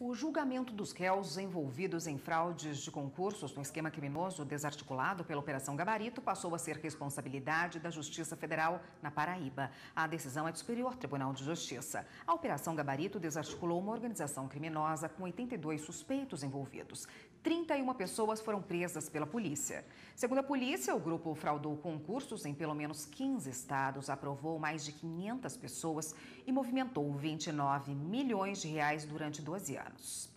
O julgamento dos réus envolvidos em fraudes de concursos no esquema criminoso desarticulado pela Operação Gabarito passou a ser responsabilidade da Justiça Federal na Paraíba. A decisão é do Superior Tribunal de Justiça. A Operação Gabarito desarticulou uma organização criminosa com 82 suspeitos envolvidos. 31 pessoas foram presas pela polícia. Segundo a polícia, o grupo fraudou concursos em pelo menos 15 estados, aprovou mais de 500 pessoas e movimentou 29 milhões de reais durante 12 anos.